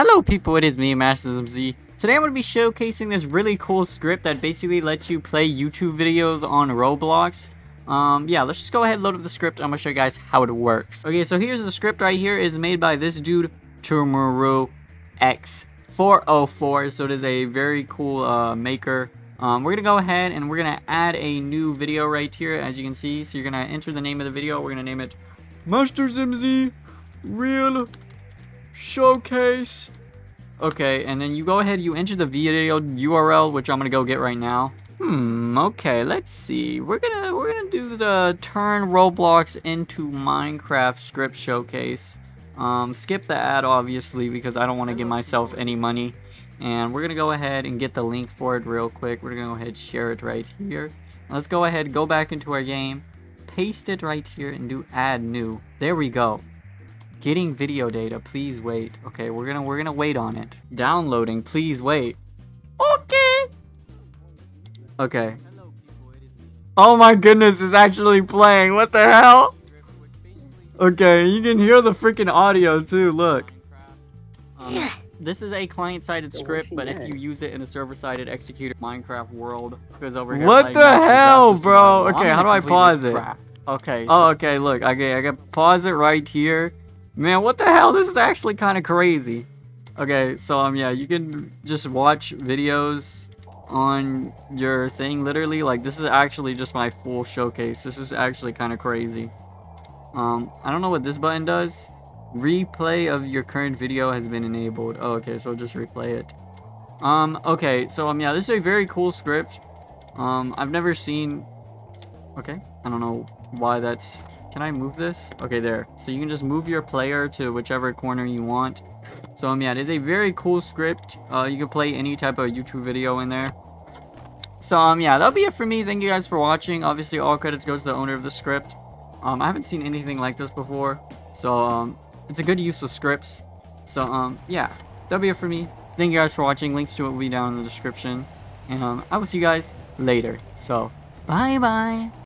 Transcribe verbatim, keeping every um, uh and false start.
Hello people, it is me, MastersMZ. Today I'm going to be showcasing this really cool script that basically lets you play YouTube videos on Roblox. Um, yeah, let's just go ahead and load up the script. I'm going to show you guys how it works. Okay, so here's the script right here. It's made by this dude, Tumuru X four oh four. So it is a very cool uh, maker. Um, we're going to go ahead and we're going to add a new video right here, as you can see. So you're going to enter the name of the video. We're going to name it MastersMZ Real Showcase. Okay, and then you go ahead, you enter the video U R L, which I'm gonna go get right now. Hmm, okay, let's see. We're gonna we're gonna do the turn Roblox into Minecraft script showcase. Um, skip the ad obviously because I don't want to give myself any money. And we're gonna go ahead and get the link for it real quick. We're gonna go ahead and share it right here. Let's go ahead, go back into our game, paste it right here, and do add new. There we go. Getting video data, please wait. Okay, we're gonna we're gonna wait on it. Downloading, please wait. Okay. Okay. Oh my goodness, it's actually playing. What the hell? Okay, you can hear the freaking audio too. Look. Um, this is a client-sided script, but if you use it in a server-sided executor, Minecraft world goes over here. What the hell, bro? Okay, how do I pause it? Okay. Oh, okay. Look, okay, I got pause it right here. Man, what the hell? This is actually kind of crazy. Okay, so, um, yeah, you can just watch videos on your thing, literally. Like, this is actually just my full showcase. This is actually kind of crazy. Um, I don't know what this button does. Replay of your current video has been enabled. Oh, okay, so just replay it. Um, okay, so, um, yeah, this is a very cool script. Um, I've never seen... Okay, I don't know why that's... Can I move this? Okay, there. So you can just move your player to whichever corner you want. So um, yeah, it's a very cool script. Uh, you can play any type of YouTube video in there. So um, yeah, that'll be it for me. Thank you guys for watching. Obviously, all credits go to the owner of the script. Um, I haven't seen anything like this before. So um, it's a good use of scripts. So um, yeah, that'll be it for me. Thank you guys for watching. Links to it will be down in the description. And um, I will see you guys later. So bye-bye.